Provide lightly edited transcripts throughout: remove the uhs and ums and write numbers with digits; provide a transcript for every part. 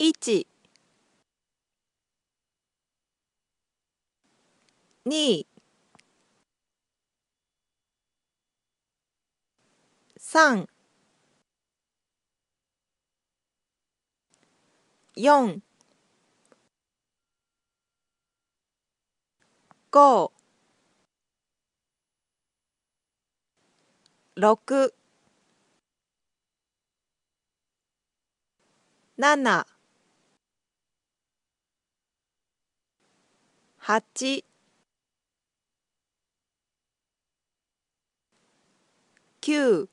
1 2 3 4 5 6 7 8 9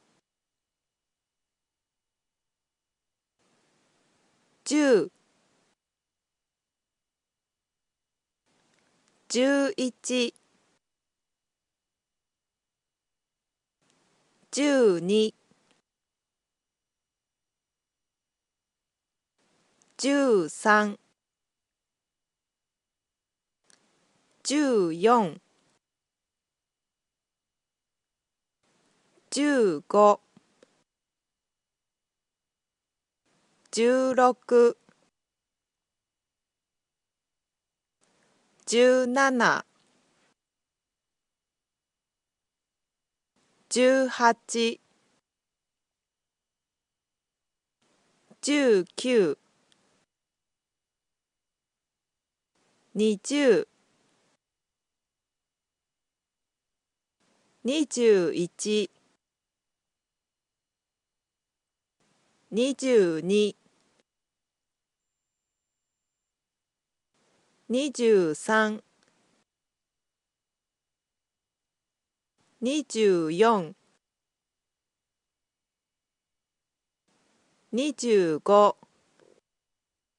10 11 12 13 14 15 16 17 18 19 20 21 22 23 24 25 26 27 28 29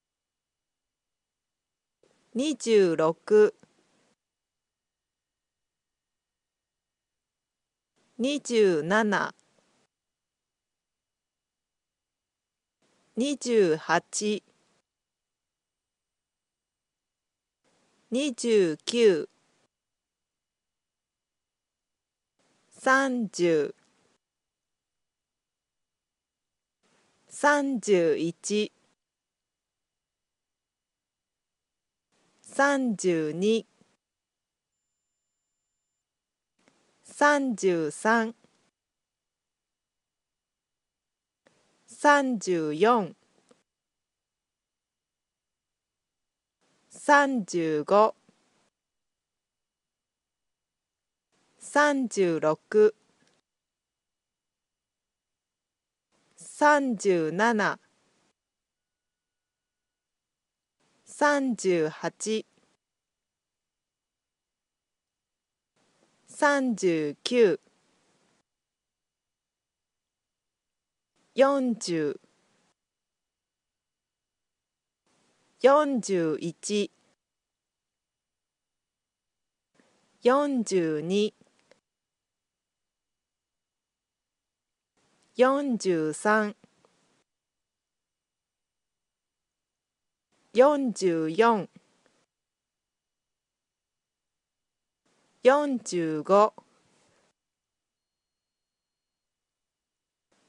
30 31 32 33 34 35 36 37 38 39 40 41 42 43 44 45 46 47 48 49 50 51 52 53 54 55 56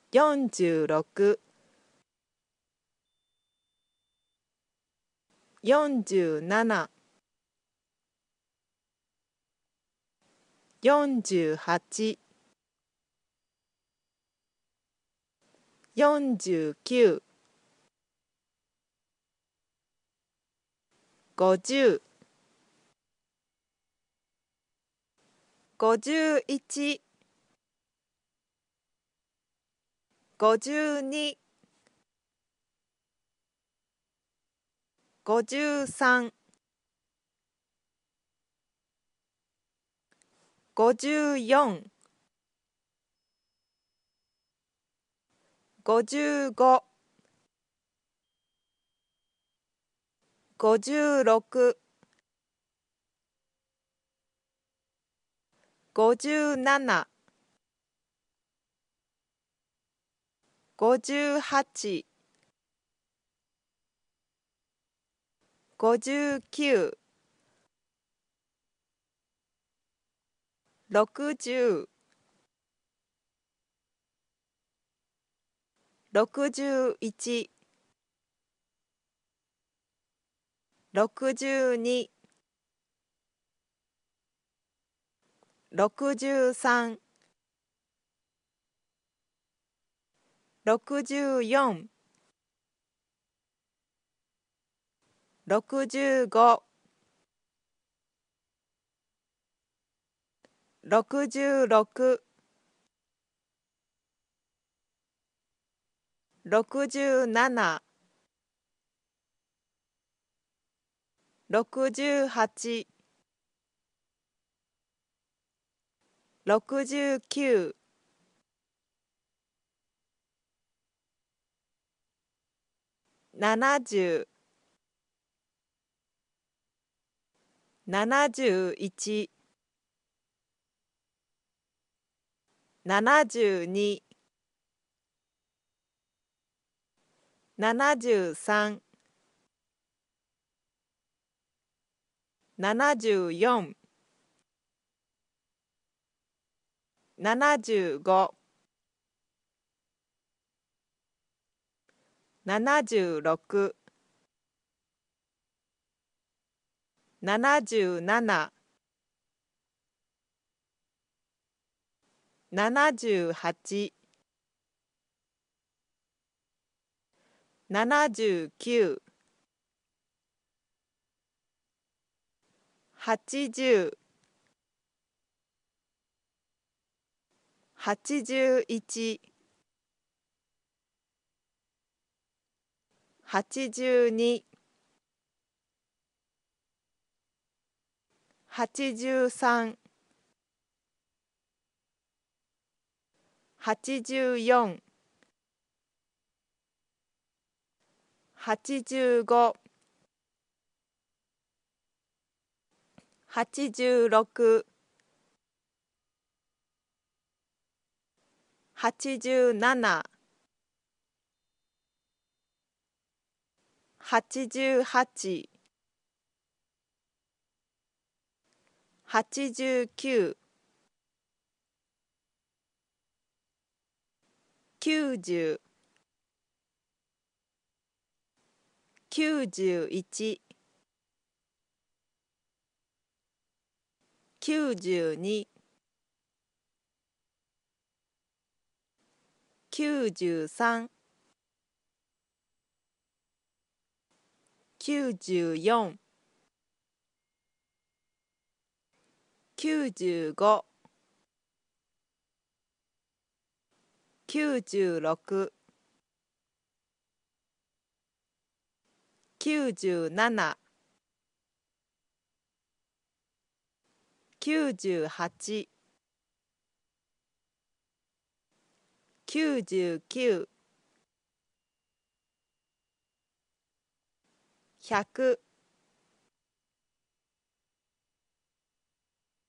57 58 59 60 61 96、97、98、99、100。